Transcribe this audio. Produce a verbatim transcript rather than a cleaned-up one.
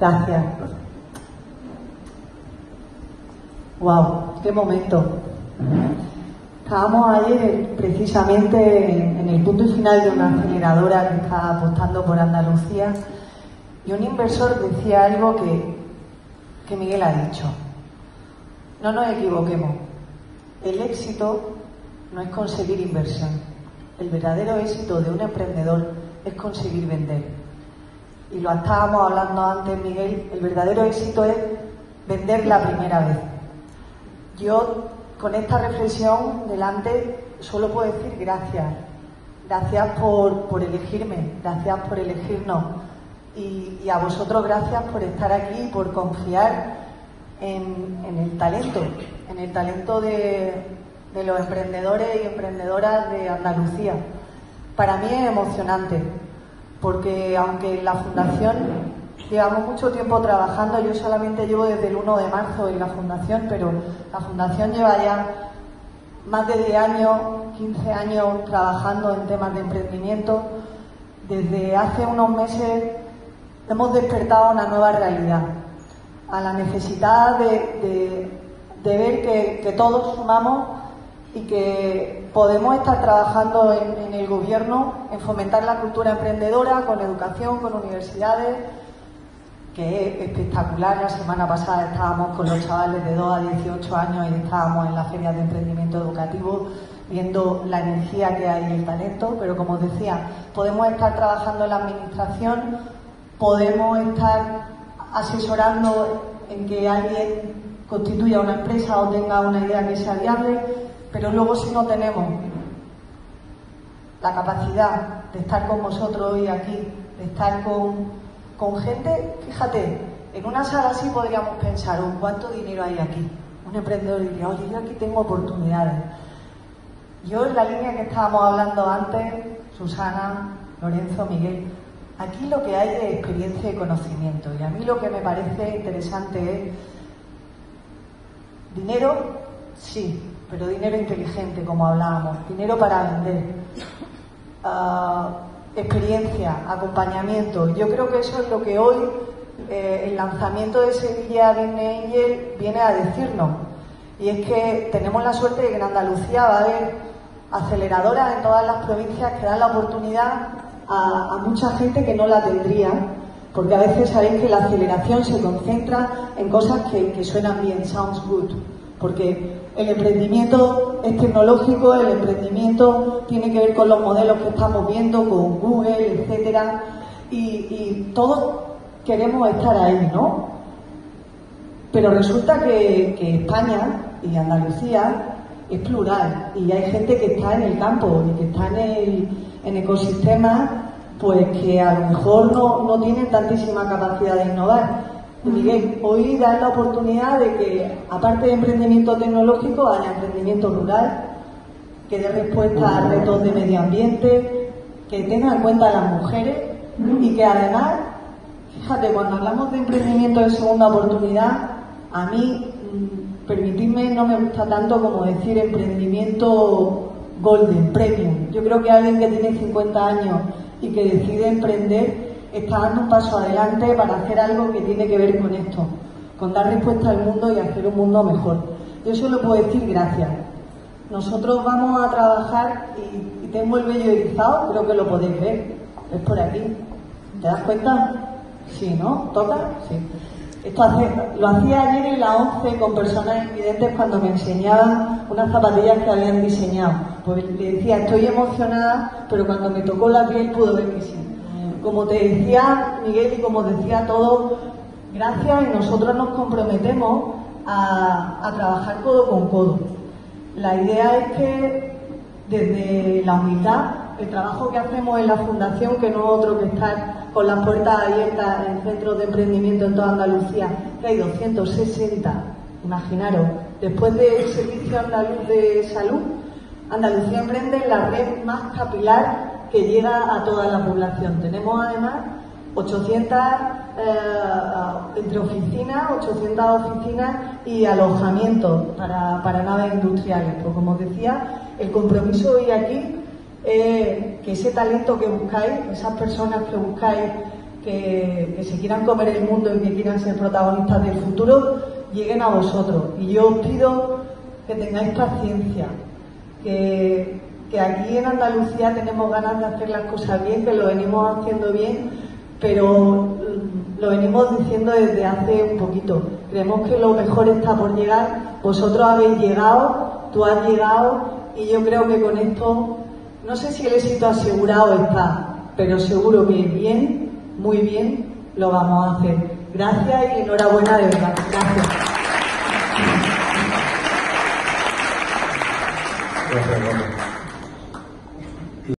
Gracias. Wow, qué momento. Estábamos ayer precisamente en el punto y final de una aceleradora que está apostando por Andalucía y un inversor decía algo que, que Miguel ha dicho. No nos equivoquemos. El éxito no es conseguir inversión. El verdadero éxito de un emprendedor es conseguir vender. Y lo estábamos hablando antes, Miguel, el verdadero éxito es vender la primera vez. Yo, con esta reflexión delante, solo puedo decir gracias. Gracias por, por elegirme, gracias por elegirnos. Y, y a vosotros gracias por estar aquí, por confiar en, en el talento, en el talento de, de los emprendedores y emprendedoras de Andalucía. Para mí es emocionante, porque aunque en la Fundación llevamos mucho tiempo trabajando, yo solamente llevo desde el uno de marzo en la Fundación, pero la Fundación lleva ya más de diez años, quince años trabajando en temas de emprendimiento. Desde hace unos meses hemos despertado una nueva realidad, a la necesidad de, de, de ver que, que todos sumamos y que podemos estar trabajando en, en el gobierno, en fomentar la cultura emprendedora, con educación, con universidades, que es espectacular. La semana pasada estábamos con los chavales de dos a dieciocho años y estábamos en la feria de emprendimiento educativo viendo la energía que hay y el talento, pero como os decía, podemos estar trabajando en la administración, podemos estar asesorando en que alguien constituya una empresa o tenga una idea que sea viable, pero luego si no tenemos la capacidad de estar con vosotros hoy aquí, de estar con Con gente, fíjate, en una sala así podríamos pensar, oh, ¿cuánto dinero hay aquí? Un emprendedor diría, oye, yo aquí tengo oportunidades. Yo, en la línea que estábamos hablando antes, Susana, Lorenzo, Miguel, aquí lo que hay es experiencia y conocimiento. Y a mí lo que me parece interesante es dinero, sí, pero dinero inteligente, como hablábamos, dinero para vender. Uh, experiencia, acompañamiento. Yo creo que eso es lo que hoy eh, el lanzamiento de Sevilla Business Angels viene a decirnos, y es que tenemos la suerte de que en Andalucía va a haber aceleradoras en todas las provincias que dan la oportunidad a, a mucha gente que no la tendría, porque a veces sabéis que la aceleración se concentra en cosas que, que suenan bien, sounds good, porque el emprendimiento es tecnológico, el emprendimiento tiene que ver con los modelos que estamos viendo, con Google, etcétera, y, y todos queremos estar ahí, ¿no? Pero resulta que, que España y Andalucía es plural, y hay gente que está en el campo, que está en, el, en ecosistemas, pues que a lo mejor no, no tienen tantísima capacidad de innovar. Miguel, hoy da la oportunidad de que, aparte de emprendimiento tecnológico, haya emprendimiento rural, que dé respuesta a retos de medio ambiente, que tenga en cuenta a las mujeres y que además, fíjate, cuando hablamos de emprendimiento de segunda oportunidad, a mí, permitidme, no me gusta tanto como decir emprendimiento golden, premium. Yo creo que alguien que tiene cincuenta años y que decide emprender está dando un paso adelante para hacer algo que tiene que ver con esto, con dar respuesta al mundo y hacer un mundo mejor. Yo solo puedo decir gracias. Nosotros vamos a trabajar y, y tengo el vello erizado, creo que lo podéis ver, es por aquí. ¿Te das cuenta? Sí, ¿no? ¿Toca? Sí. Esto hace, lo hacía ayer en la once con personas invidentes cuando me enseñaban unas zapatillas que habían diseñado. Pues le decía, estoy emocionada, pero cuando me tocó la piel pudo ver que sí. Como te decía Miguel y como decía todos, gracias, y nosotros nos comprometemos a, a trabajar codo con codo. La idea es que desde la humildad, el trabajo que hacemos en la Fundación, que no es otro que estar con las puertas abiertas en centros de emprendimiento en toda Andalucía, que hay doscientos sesenta, imaginaros, después del Servicio Andaluz de Salud, Andalucía Emprende es la red más capilar que llega a toda la población. Tenemos además ochocientas, eh, entre oficinas, ochocientas oficinas y alojamientos para, para naves industriales. Pues como os decía, el compromiso hoy aquí es eh, que ese talento que buscáis, esas personas que buscáis que, que se quieran comer el mundo y que quieran ser protagonistas del futuro, lleguen a vosotros. Y yo os pido que tengáis paciencia, que, que aquí en Andalucía tenemos ganas de hacer las cosas bien, que lo venimos haciendo bien, pero lo venimos diciendo desde hace un poquito. Creemos que lo mejor está por llegar. Vosotros habéis llegado, tú has llegado, y yo creo que con esto, no sé si el éxito asegurado está, pero seguro que bien, muy bien, lo vamos a hacer. Gracias y enhorabuena de verdad. Gracias. Gracias, gracias.